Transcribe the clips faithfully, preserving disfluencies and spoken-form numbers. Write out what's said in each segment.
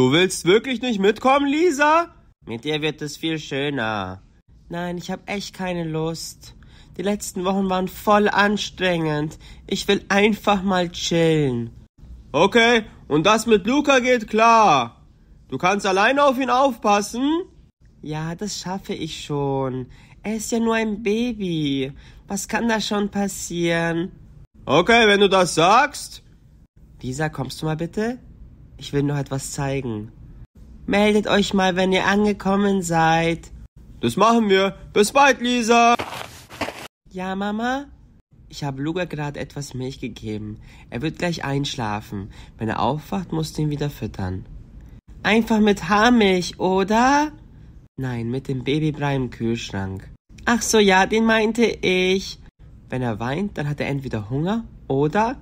Du willst wirklich nicht mitkommen, Lisa? Mit dir wird es viel schöner. Nein, ich habe echt keine Lust. Die letzten Wochen waren voll anstrengend. Ich will einfach mal chillen. Okay, und das mit Luca geht klar. Du kannst alleine auf ihn aufpassen? Ja, das schaffe ich schon. Er ist ja nur ein Baby. Was kann da schon passieren? Okay, wenn du das sagst. Lisa, kommst du mal bitte? Ich will noch etwas zeigen. Meldet euch mal, wenn ihr angekommen seid. Das machen wir. Bis bald, Lisa. Ja, Mama? Ich habe Luca gerade etwas Milch gegeben. Er wird gleich einschlafen. Wenn er aufwacht, musst du ihn wieder füttern. Einfach mit Haarmilch, oder? Nein, mit dem Babybrei im Kühlschrank. Ach so, ja, den meinte ich. Wenn er weint, dann hat er entweder Hunger oder...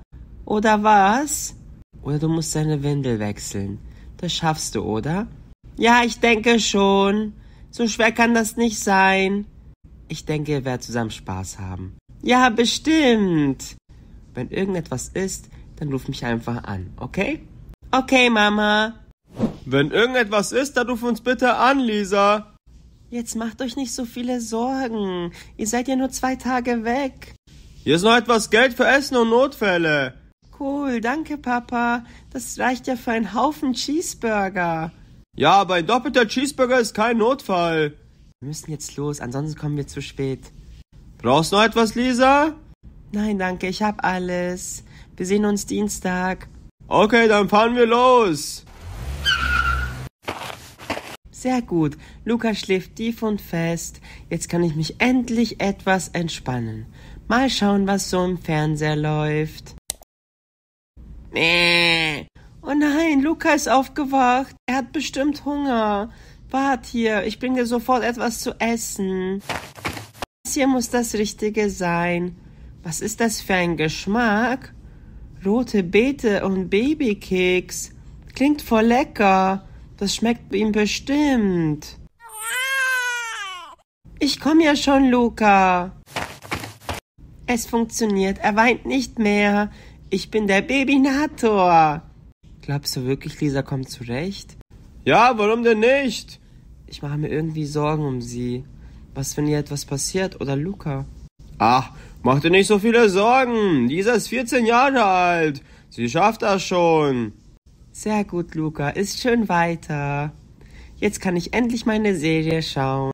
Oder was? Oder du musst seine Windel wechseln. Das schaffst du, oder? Ja, ich denke schon. So schwer kann das nicht sein. Ich denke, ihr werdet zusammen Spaß haben. Ja, bestimmt. Wenn irgendetwas ist, dann ruf mich einfach an, okay? Okay, Mama. Wenn irgendetwas ist, dann ruf uns bitte an, Lisa. Jetzt macht euch nicht so viele Sorgen. Ihr seid ja nur zwei Tage weg. Hier ist noch etwas Geld für Essen und Notfälle. Cool, danke, Papa. Das reicht ja für einen Haufen Cheeseburger. Ja, aber ein doppelter Cheeseburger ist kein Notfall. Wir müssen jetzt los, ansonsten kommen wir zu spät. Brauchst du noch etwas, Lisa? Nein, danke, ich hab alles. Wir sehen uns Dienstag. Okay, dann fahren wir los. Sehr gut, Luca schläft tief und fest. Jetzt kann ich mich endlich etwas entspannen. Mal schauen, was so im Fernseher läuft. Nee. Oh nein, Luca ist aufgewacht. Er hat bestimmt Hunger. Wart hier, ich bringe dir sofort etwas zu essen. Das hier muss das Richtige sein. Was ist das für ein Geschmack? Rote Beete und Babykeks. Klingt voll lecker. Das schmeckt ihm bestimmt. Ich komme ja schon, Luca. Es funktioniert, er weint nicht mehr. Ich bin der Babynator. Glaubst du wirklich, Lisa kommt zurecht? Ja, warum denn nicht? Ich mache mir irgendwie Sorgen um sie. Was, wenn ihr etwas passiert oder Luca? Ach, mach dir nicht so viele Sorgen. Lisa ist vierzehn Jahre alt. Sie schafft das schon. Sehr gut, Luca. Ist schön weiter. Jetzt kann ich endlich meine Serie schauen.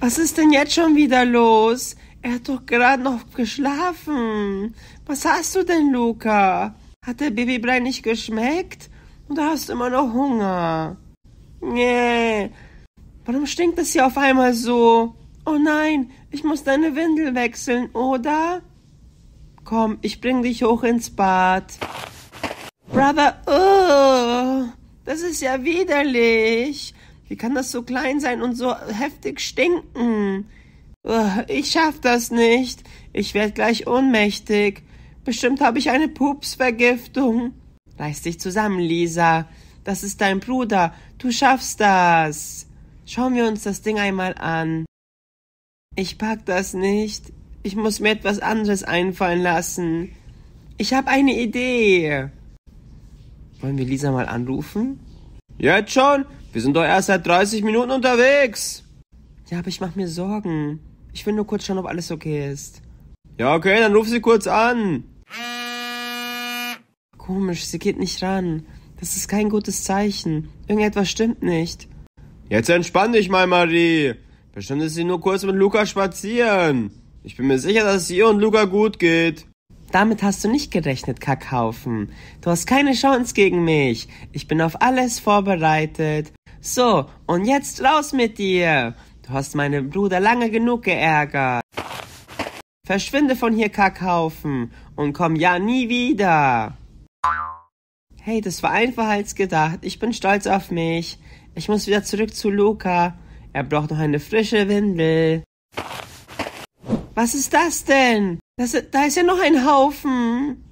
Was ist denn jetzt schon wieder los? Er hat doch gerade noch geschlafen. Was hast du denn, Luca? Hat der Babybrei nicht geschmeckt? Oder hast du immer noch Hunger? Nee. Warum stinkt das hier auf einmal so? Oh nein, ich muss deine Windel wechseln, oder? Komm, ich bring dich hoch ins Bad. Brother, oh, das ist ja widerlich. Wie kann das so klein sein und so heftig stinken? Ich schaff das nicht. Ich werde gleich ohnmächtig. Bestimmt habe ich eine Pupsvergiftung. Reiß dich zusammen, Lisa. Das ist dein Bruder. Du schaffst das. Schauen wir uns das Ding einmal an. Ich pack das nicht. Ich muss mir etwas anderes einfallen lassen. Ich habe eine Idee. Wollen wir Lisa mal anrufen? Jetzt schon? Wir sind doch erst seit dreißig Minuten unterwegs. Ja, aber ich mache mir Sorgen. Ich will nur kurz schauen, ob alles okay ist. Ja, okay, dann ruf sie kurz an. Komisch, sie geht nicht ran. Das ist kein gutes Zeichen. Irgendetwas stimmt nicht. Jetzt entspann dich mal, Marie. Bestimmt ist sie nur kurz mit Luca spazieren. Ich bin mir sicher, dass es ihr und Luca gut geht. Damit hast du nicht gerechnet, Kackhaufen. Du hast keine Chance gegen mich. Ich bin auf alles vorbereitet. So, und jetzt raus mit dir. Du hast meinen Bruder lange genug geärgert. Verschwinde von hier, Kackhaufen, und komm ja nie wieder. Hey, das war einfacher als gedacht. Ich bin stolz auf mich. Ich muss wieder zurück zu Luca. Er braucht noch eine frische Windel. Was ist das denn? Das, da ist ja noch ein Haufen.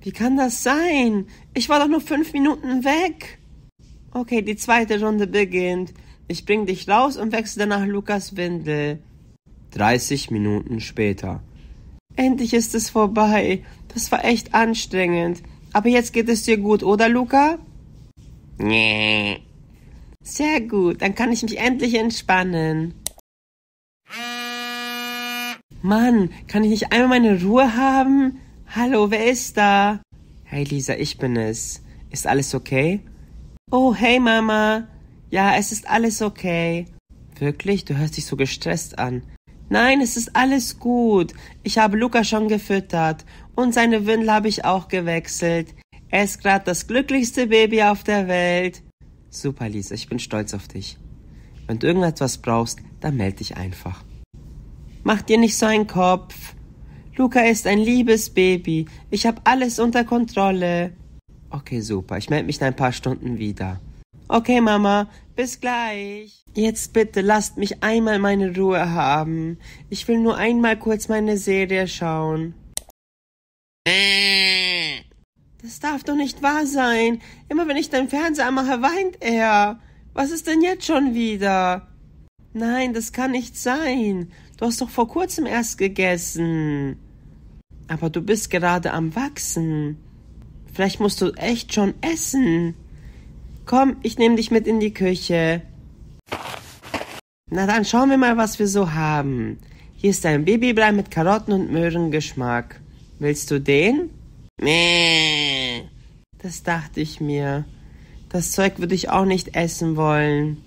Wie kann das sein? Ich war doch nur fünf Minuten weg. Okay, die zweite Runde beginnt. Ich bring dich raus und wechsle danach Lukas Windel. dreißig Minuten später. Endlich ist es vorbei. Das war echt anstrengend. Aber jetzt geht es dir gut, oder, Luca? Nee. Sehr gut, dann kann ich mich endlich entspannen. Mann, kann ich nicht einmal meine Ruhe haben? Hallo, wer ist da? Hey Lisa, ich bin es. Ist alles okay? Oh, hey Mama. Ja, es ist alles okay. Wirklich? Du hörst dich so gestresst an. Nein, es ist alles gut. Ich habe Luca schon gefüttert und seine Windel habe ich auch gewechselt. Er ist gerade das glücklichste Baby auf der Welt. Super, Lisa, ich bin stolz auf dich. Wenn du irgendetwas brauchst, dann melde dich einfach. Mach dir nicht so einen Kopf. Luca ist ein liebes Baby. Ich habe alles unter Kontrolle. Okay, super. Ich melde mich in ein paar Stunden wieder. Okay, Mama. Bis gleich. Jetzt bitte lasst mich einmal meine Ruhe haben. Ich will nur einmal kurz meine Serie schauen. Das darf doch nicht wahr sein. Immer wenn ich den Fernseher anmache, weint er. Was ist denn jetzt schon wieder? Nein, das kann nicht sein. Du hast doch vor kurzem erst gegessen. Aber du bist gerade am Wachsen. Vielleicht musst du echt schon essen. Komm, ich nehme dich mit in die Küche. Na dann schauen wir mal, was wir so haben. Hier ist ein Babybrei mit Karotten- und Möhrengeschmack. Willst du den? Nee. Das dachte ich mir. Das Zeug würde ich auch nicht essen wollen.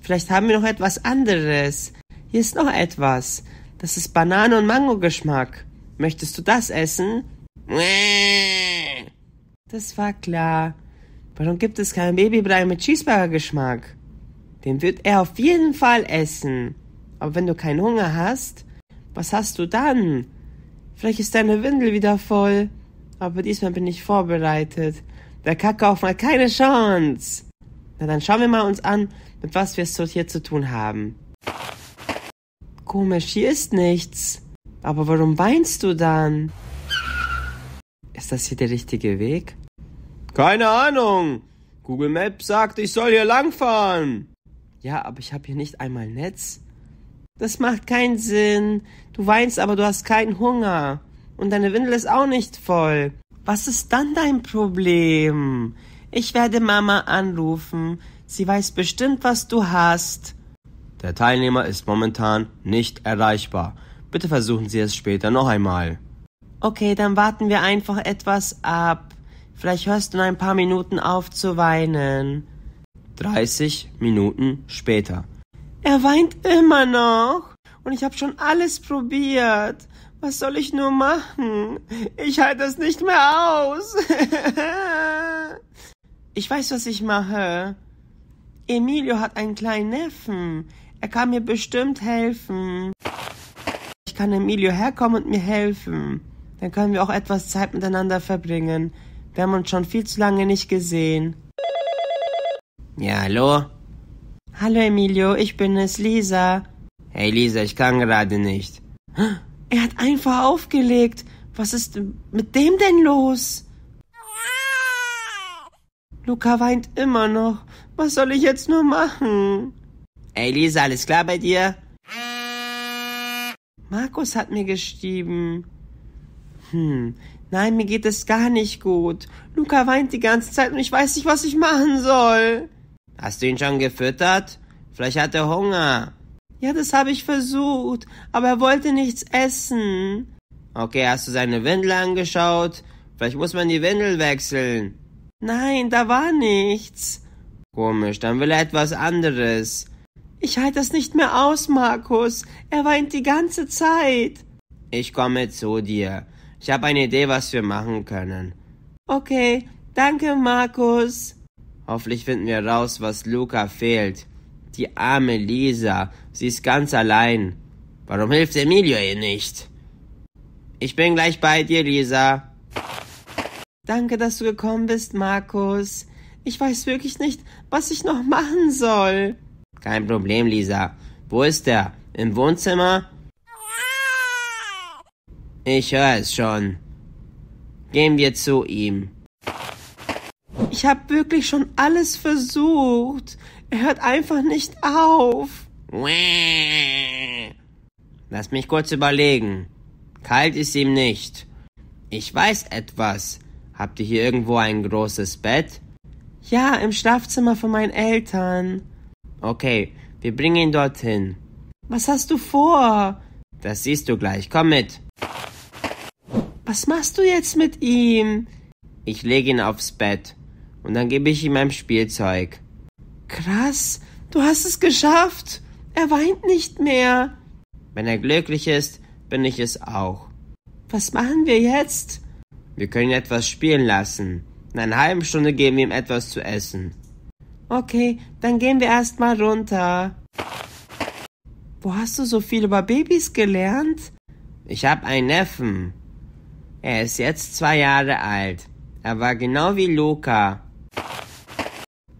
Vielleicht haben wir noch etwas anderes. Hier ist noch etwas. Das ist Banane- und Mango-Geschmack. Möchtest du das essen? Nee. Das war klar. Warum gibt es keinen Babybrei mit Cheeseburger-Geschmack? Den wird er auf jeden Fall essen. Aber wenn du keinen Hunger hast, was hast du dann? Vielleicht ist deine Windel wieder voll. Aber diesmal bin ich vorbereitet. Der Kakaof hat keine Chance. Na dann schauen wir mal uns an, mit was wir es hier zu tun haben. Komisch, hier ist nichts. Aber warum weinst du dann? Ist das hier der richtige Weg? Keine Ahnung. Google Maps sagt, ich soll hier langfahren. Ja, aber ich habe hier nicht einmal Netz. Das macht keinen Sinn. Du weinst, aber du hast keinen Hunger. Und deine Windel ist auch nicht voll. Was ist dann dein Problem? Ich werde Mama anrufen. Sie weiß bestimmt, was du hast. Der Teilnehmer ist momentan nicht erreichbar. Bitte versuchen Sie es später noch einmal. Okay, dann warten wir einfach etwas ab. Vielleicht hörst du in ein paar Minuten auf zu weinen. dreißig Minuten später. Er weint immer noch. Und ich habe schon alles probiert. Was soll ich nur machen? Ich halte es nicht mehr aus. Ich weiß, was ich mache. Emilio hat einen kleinen Neffen. Er kann mir bestimmt helfen. Ich kann Emilio herkommen und mir helfen. Dann können wir auch etwas Zeit miteinander verbringen. Wir haben uns schon viel zu lange nicht gesehen. Ja, hallo? Hallo Emilio, ich bin es, Lisa. Hey Lisa, ich kann gerade nicht. Er hat einfach aufgelegt. Was ist mit dem denn los? Luca weint immer noch. Was soll ich jetzt nur machen? Ey Lisa, alles klar bei dir? Markus hat mir geschrieben. Hm, nein, mir geht es gar nicht gut. Luca weint die ganze Zeit und ich weiß nicht, was ich machen soll. Hast du ihn schon gefüttert? Vielleicht hat er Hunger. Ja, das habe ich versucht, aber er wollte nichts essen. Okay, hast du seine Windel angeschaut? Vielleicht muss man die Windel wechseln. Nein, da war nichts. Komisch, dann will er etwas anderes. Ich halte das nicht mehr aus, Markus. Er weint die ganze Zeit. Ich komme zu dir. Ich habe eine Idee, was wir machen können. Okay, danke, Markus. Hoffentlich finden wir raus, was Luca fehlt. Die arme Lisa, sie ist ganz allein. Warum hilft Emilio ihr nicht? Ich bin gleich bei dir, Lisa. Danke, dass du gekommen bist, Markus. Ich weiß wirklich nicht, was ich noch machen soll. Kein Problem, Lisa. Wo ist er? Im Wohnzimmer? Ich höre es schon. Gehen wir zu ihm. Ich habe wirklich schon alles versucht. Er hört einfach nicht auf. Lass mich kurz überlegen. Kalt ist ihm nicht. Ich weiß etwas. Habt ihr hier irgendwo ein großes Bett? Ja, im Schlafzimmer von meinen Eltern. Okay, wir bringen ihn dorthin. Was hast du vor? Das siehst du gleich, komm mit. Was machst du jetzt mit ihm? Ich lege ihn aufs Bett und dann gebe ich ihm mein Spielzeug. Krass, du hast es geschafft. Er weint nicht mehr. Wenn er glücklich ist, bin ich es auch. Was machen wir jetzt? Wir können ihn etwas spielen lassen. In einer halben Stunde geben wir ihm etwas zu essen. Okay, dann gehen wir erstmal runter. Wo hast du so viel über Babys gelernt? Ich habe einen Neffen. Er ist jetzt zwei Jahre alt. Er war genau wie Luca.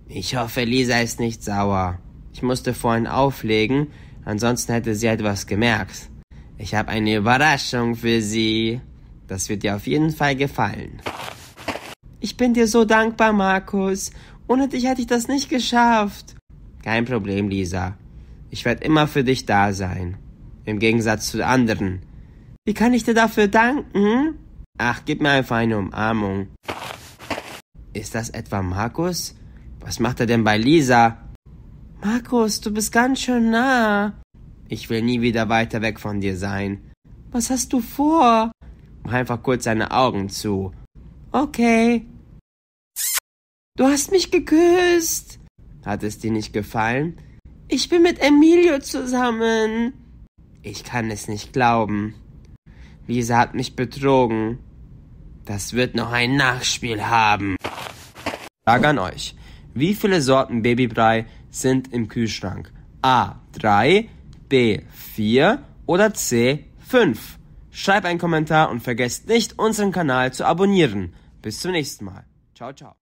Ich hoffe, Lisa ist nicht sauer. Ich musste vorhin auflegen, ansonsten hätte sie etwas gemerkt. Ich habe eine Überraschung für sie. Das wird dir auf jeden Fall gefallen. Ich bin dir so dankbar, Markus. Ohne dich hätte ich das nicht geschafft. Kein Problem, Lisa. Ich werde immer für dich da sein. Im Gegensatz zu anderen. Wie kann ich dir dafür danken? Ach, gib mir einfach eine Umarmung. Ist das etwa Markus? Was macht er denn bei Lisa? Markus, du bist ganz schön nah. Ich will nie wieder weiter weg von dir sein. Was hast du vor? Mach einfach kurz deine Augen zu. Okay. Du hast mich geküsst. Hat es dir nicht gefallen? Ich bin mit Emilio zusammen. Ich kann es nicht glauben. Lisa hat mich betrogen. Das wird noch ein Nachspiel haben. Frage an euch. Wie viele Sorten Babybrei sind im Kühlschrank? A. drei, B. vier oder C. fünf? Schreibt einen Kommentar und vergesst nicht, unseren Kanal zu abonnieren. Bis zum nächsten Mal. Ciao, ciao.